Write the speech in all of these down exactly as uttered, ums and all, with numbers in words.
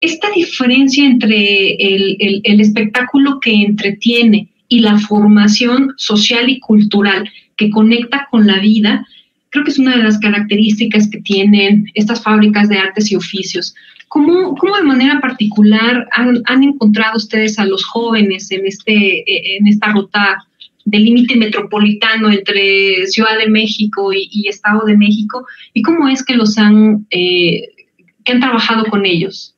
Esta diferencia entre el, el, el espectáculo que entretiene y la formación social y cultural que conecta con la vida, creo que es una de las características que tienen estas fábricas de artes y oficios. ¿Cómo, cómo de manera particular han, han encontrado ustedes a los jóvenes en, este, en esta ruta del límite metropolitano entre Ciudad de México y, y Estado de México? ¿Y cómo es que los han, eh, que han trabajado con ellos?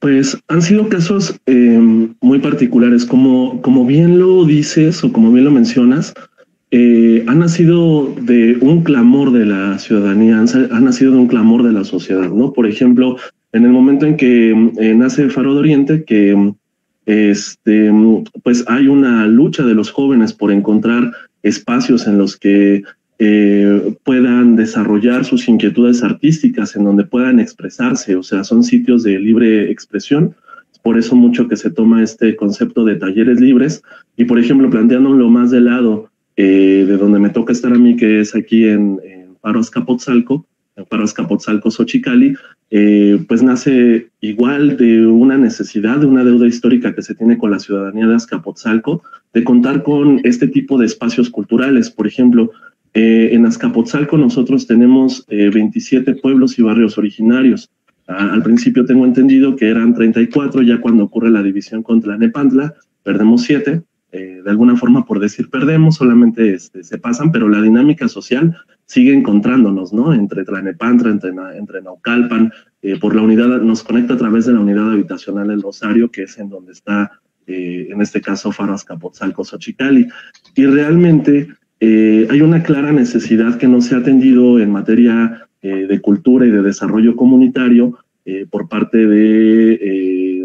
Pues han sido casos eh, muy particulares. Como, como bien lo dices o como bien lo mencionas, eh, han nacido de un clamor de la ciudadanía, han, han nacido de un clamor de la sociedad, ¿no? Por ejemplo, en el momento en que eh, nace Faro de Oriente, que este, pues hay una lucha de los jóvenes por encontrar espacios en los que Eh, puedan desarrollar sus inquietudes artísticas, en donde puedan expresarse, o sea, son sitios de libre expresión, por eso mucho que se toma este concepto de talleres libres. Y por ejemplo, planteándolo más de lado, eh, de donde me toca estar a mí, que es aquí en, en Faro Azcapotzalco, en Faro Azcapotzalco Xochikalli, eh, pues nace igual de una necesidad, de una deuda histórica que se tiene con la ciudadanía de Azcapotzalco, de contar con este tipo de espacios culturales. Por ejemplo, Eh, en Azcapotzalco nosotros tenemos eh, veintisiete pueblos y barrios originarios. Ah, al principio tengo entendido que eran treinta y cuatro, ya cuando ocurre la división con Tlalnepantla, perdemos siete. Eh, de alguna forma, por decir perdemos, solamente este, se pasan, pero la dinámica social sigue encontrándonos, ¿no? Entre Tlalnepantla, entre, entre Naucalpan, eh, por la unidad, nos conecta a través de la unidad habitacional El Rosario, que es en donde está, eh, en este caso, Faro Azcapotzalco Xochikalli. Y realmente Eh, hay una clara necesidad que no se ha atendido en materia eh, de cultura y de desarrollo comunitario eh, por parte de, eh,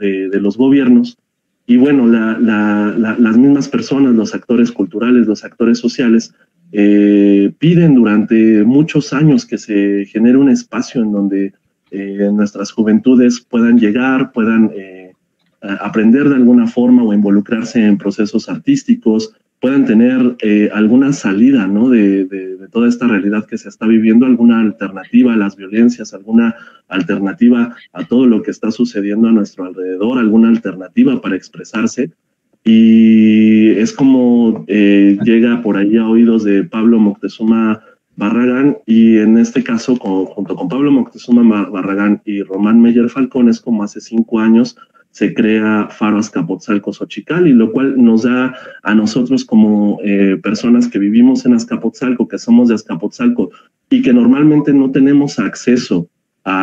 de, de los gobiernos. Y bueno, la, la, la, las mismas personas, los actores culturales, los actores sociales, eh, piden durante muchos años que se genere un espacio en donde eh, nuestras juventudes puedan llegar, puedan eh, aprender de alguna forma o involucrarse en procesos artísticos, puedan tener eh, alguna salida, ¿no? de, de, de toda esta realidad que se está viviendo, alguna alternativa a las violencias, alguna alternativa a todo lo que está sucediendo a nuestro alrededor, alguna alternativa para expresarse. Y es como eh, llega por ahí a oídos de Pablo Moctezuma Barragán, y en este caso, con, junto con Pablo Moctezuma Barragán y Román Meyer Falcón, es como hace cinco años se crea Faro Azcapotzalco Xochikalli, lo cual nos da a nosotros como eh, personas que vivimos en Azcapotzalco, que somos de Azcapotzalco y que normalmente no tenemos acceso a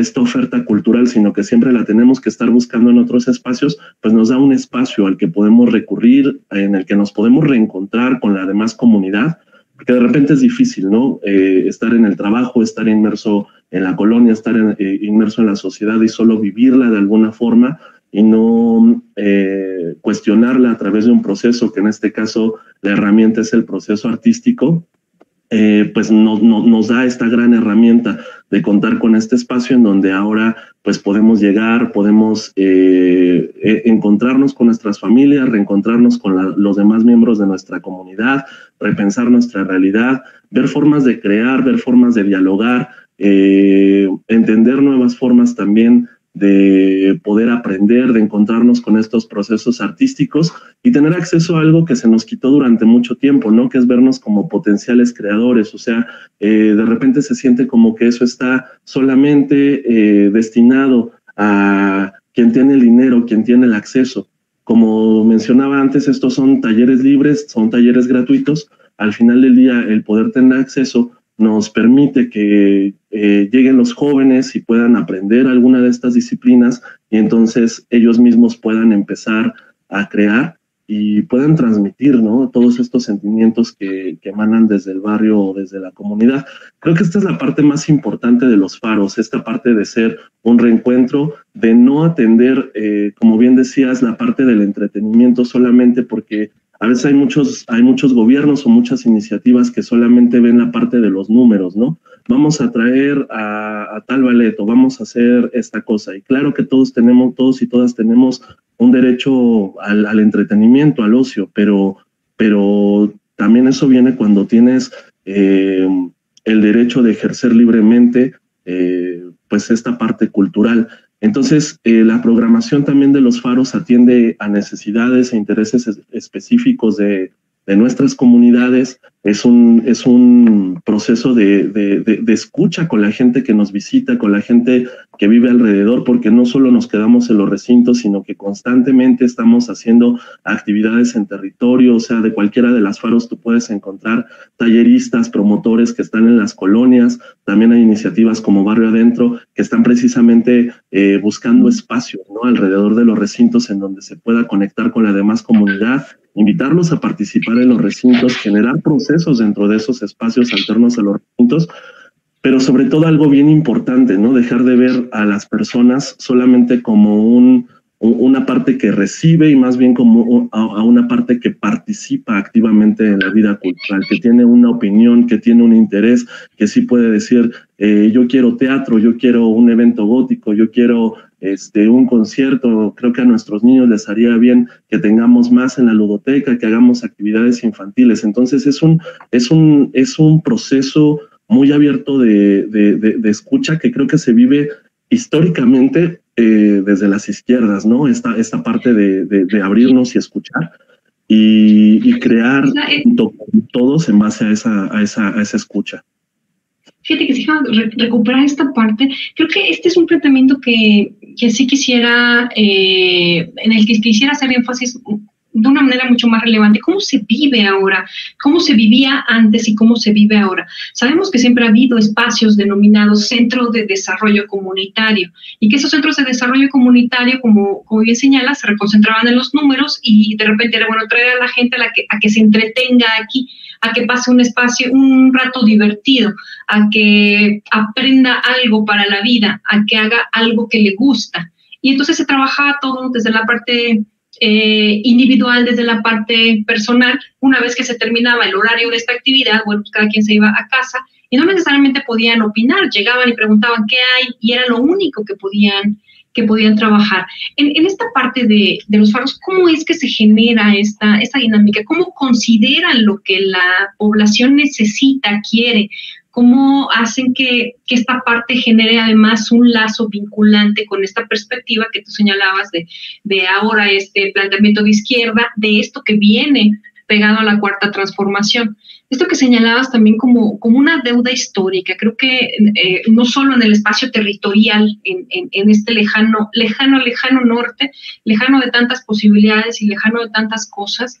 esta oferta cultural, sino que siempre la tenemos que estar buscando en otros espacios, pues nos da un espacio al que podemos recurrir, en el que nos podemos reencontrar con la demás comunidad, porque de repente es difícil, ¿no? Eh, estar en el trabajo, estar inmerso en la colonia, estar en, eh, inmerso en la sociedad y solo vivirla de alguna forma y no eh, cuestionarla a través de un proceso, que en este caso la herramienta es el proceso artístico, eh, pues no, no, nos da esta gran herramienta de contar con este espacio en donde ahora pues podemos llegar, podemos eh, eh, encontrarnos con nuestras familias, reencontrarnos con la, los demás miembros de nuestra comunidad, repensar nuestra realidad, ver formas de crear, ver formas de dialogar, eh, entender nuevas formas también de poder aprender, de encontrarnos con estos procesos artísticos y tener acceso a algo que se nos quitó durante mucho tiempo, ¿no? Que es vernos como potenciales creadores. O sea, eh, de repente se siente como que eso está solamente eh, destinado a quien tiene el dinero, quien tiene el acceso. Como mencionaba antes, estos son talleres libres, son talleres gratuitos. Al final del día, el poder tener acceso nos permite que eh, lleguen los jóvenes y puedan aprender alguna de estas disciplinas, y entonces ellos mismos puedan empezar a crear y puedan transmitir, ¿no? Todos estos sentimientos que, que emanan desde el barrio o desde la comunidad. Creo que esta es la parte más importante de los faros, esta parte de ser un reencuentro, de no atender, eh, como bien decías, la parte del entretenimiento solamente, porque a veces hay muchos, hay muchos gobiernos o muchas iniciativas que solamente ven la parte de los números, ¿no? Vamos a traer a, a tal ballet, o vamos a hacer esta cosa. Y claro que todos tenemos, todos y todas tenemos un derecho al, al entretenimiento, al ocio, pero, pero también eso viene cuando tienes eh, el derecho de ejercer libremente eh, pues esta parte cultural. Entonces, eh, la programación también de los faros atiende a necesidades e intereses es específicos de, de nuestras comunidades. Es un, es un proceso de, de, de, de escucha con la gente que nos visita, con la gente que vive alrededor, porque no solo nos quedamos en los recintos, sino que constantemente estamos haciendo actividades en territorio. O sea, de cualquiera de las faros tú puedes encontrar talleristas, promotores que están en las colonias. También hay iniciativas como Barrio Adentro que están precisamente eh, buscando espacios, ¿no?, alrededor de los recintos en donde se pueda conectar con la demás comunidad, invitarlos a participar en los recintos, generar procesos dentro de esos espacios alternos a los recintos, pero sobre todo algo bien importante, ¿no? Dejar de ver a las personas solamente como un, una parte que recibe y más bien como a una parte que participa activamente en la vida cultural, que tiene una opinión, que tiene un interés, que sí puede decir, eh, yo quiero teatro, yo quiero un evento gótico, yo quiero... Este, un concierto. Creo que a nuestros niños les haría bien que tengamos más en la ludoteca, que hagamos actividades infantiles. Entonces es un, es un, es un proceso muy abierto de, de, de, de escucha que creo que se vive históricamente eh, desde las izquierdas, ¿no? Esta, esta parte de, de, de abrirnos y escuchar y, y crear junto con todos en base a esa, a esa, a esa escucha. Fíjate que si re recuperar esta parte, creo que este es un planteamiento que, que sí quisiera, eh, en el que quisiera hacer énfasis de una manera mucho más relevante. ¿Cómo se vive ahora? ¿Cómo se vivía antes y cómo se vive ahora? Sabemos que siempre ha habido espacios denominados centros de desarrollo comunitario y que esos centros de desarrollo comunitario, como, como bien señala, se reconcentraban en los números y de repente era, bueno, traer a la gente a, la que, a que se entretenga aquí, a que pase un espacio, un rato divertido, a que aprenda algo para la vida, a que haga algo que le gusta. Y entonces se trabajaba todo desde la parte... Eh, individual, desde la parte personal. Una vez que se terminaba el horario de esta actividad, bueno, pues cada quien se iba a casa y no necesariamente podían opinar, llegaban y preguntaban qué hay y era lo único que podían, que podían trabajar. En, en esta parte de, de los faros, ¿cómo es que se genera esta, esta dinámica? ¿Cómo consideran lo que la población necesita, quiere? ¿Cómo hacen que, que esta parte genere además un lazo vinculante con esta perspectiva que tú señalabas de, de ahora, este planteamiento de izquierda, de esto que viene pegado a la cuarta transformación? Esto que señalabas también como, como una deuda histórica, creo que eh, no solo en el espacio territorial, en, en, en este lejano, lejano, lejano norte, lejano de tantas posibilidades y lejano de tantas cosas.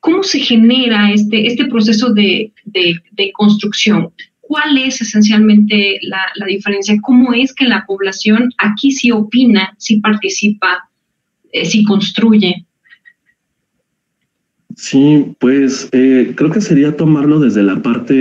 ¿Cómo se genera este, este proceso de, de, de construcción? ¿Cuál es esencialmente la, la diferencia? ¿Cómo es que la población aquí sí opina, sí participa, eh, sí construye? Sí, pues eh, creo que sería tomarlo desde la parte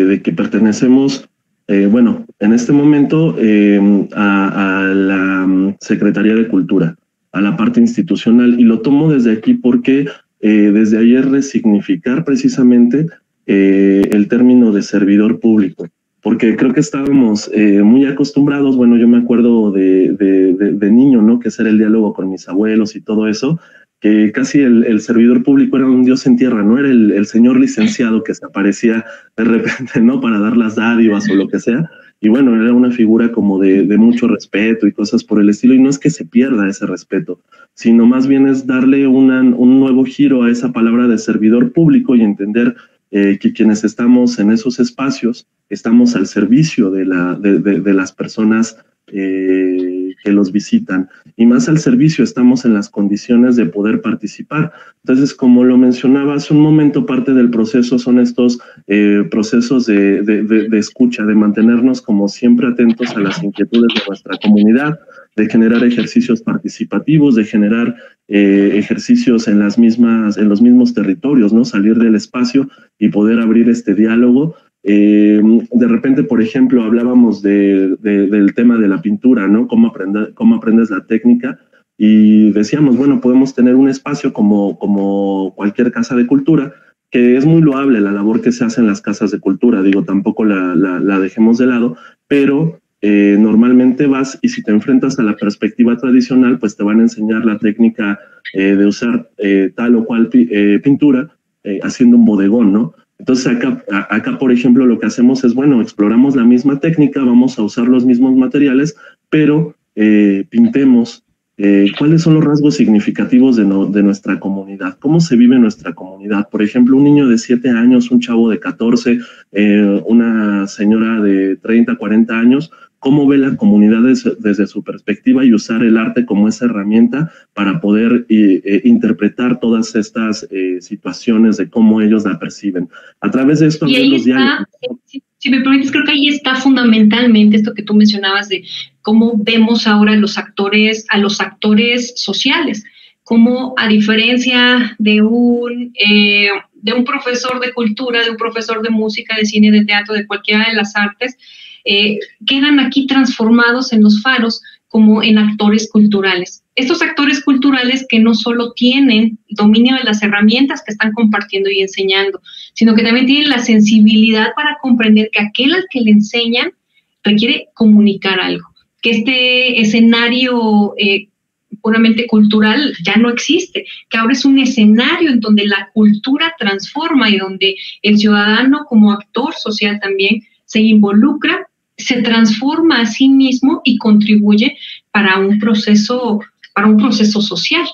eh, de que pertenecemos, eh, bueno, en este momento eh, a, a la Secretaría de Cultura, a la parte institucional, y lo tomo desde aquí porque... Eh, desde ayer resignificar precisamente eh, el término de servidor público, porque creo que estábamos eh, muy acostumbrados. Bueno, yo me acuerdo de, de, de, de niño, ¿no?, que era el diálogo con mis abuelos y todo eso, que casi el, el servidor público era un dios en tierra, no era el, el señor licenciado que se aparecía de repente, ¿no?, para dar las dádivas o lo que sea. Y bueno, era una figura como de, de mucho respeto y cosas por el estilo, y no es que se pierda ese respeto, sino más bien es darle una, un nuevo giro a esa palabra de servidor público y entender eh, que quienes estamos en esos espacios estamos al servicio de, la, de, de, de las personas eh, que los visitan, y más al servicio estamos en las condiciones de poder participar. Entonces, como lo mencionaba hace un momento, parte del proceso son estos eh, procesos de, de, de, de escucha, de mantenernos como siempre atentos a las inquietudes de nuestra comunidad, de generar ejercicios participativos, de generar eh, ejercicios en, las mismas, en los mismos territorios, ¿no?, salir del espacio y poder abrir este diálogo. Eh, de repente, por ejemplo, hablábamos de, de, del tema de la pintura, ¿no?, cómo, aprender, cómo aprendes la técnica. Y decíamos, bueno, podemos tener un espacio como, como cualquier casa de cultura, que es muy loable la labor que se hace en las casas de cultura, digo, tampoco la, la, la dejemos de lado, pero eh, normalmente vas y si te enfrentas a la perspectiva tradicional, pues te van a enseñar la técnica eh, de usar eh, tal o cual pi, eh, pintura eh, haciendo un bodegón, ¿no? Entonces acá, acá, por ejemplo, lo que hacemos es, bueno, exploramos la misma técnica, vamos a usar los mismos materiales, pero eh, pintemos eh, cuáles son los rasgos significativos de, no, de nuestra comunidad, cómo se vive nuestra comunidad. Por ejemplo, un niño de siete años, un chavo de catorce, eh, una señora de treinta, cuarenta años, cómo ve la comunidad desde, desde su perspectiva, y usar el arte como esa herramienta para poder eh, eh, interpretar todas estas eh, situaciones de cómo ellos la perciben. A través de esto... Y ahí los está, si, si me permites, creo que ahí está fundamentalmente esto que tú mencionabas de cómo vemos ahora los actores, a los actores sociales, cómo a diferencia de un... Eh, de un profesor de cultura, de un profesor de música, de cine, de teatro, de cualquiera de las artes, eh, quedan aquí transformados en los faros como en actores culturales. Estos actores culturales que no solo tienen dominio de las herramientas que están compartiendo y enseñando, sino que también tienen la sensibilidad para comprender que aquel al que le enseñan requiere comunicar algo, que este escenario eh, puramente cultural ya no existe, que ahora es un escenario en donde la cultura transforma y donde el ciudadano como actor social también se involucra, se transforma a sí mismo y contribuye para un proceso, para un proceso social.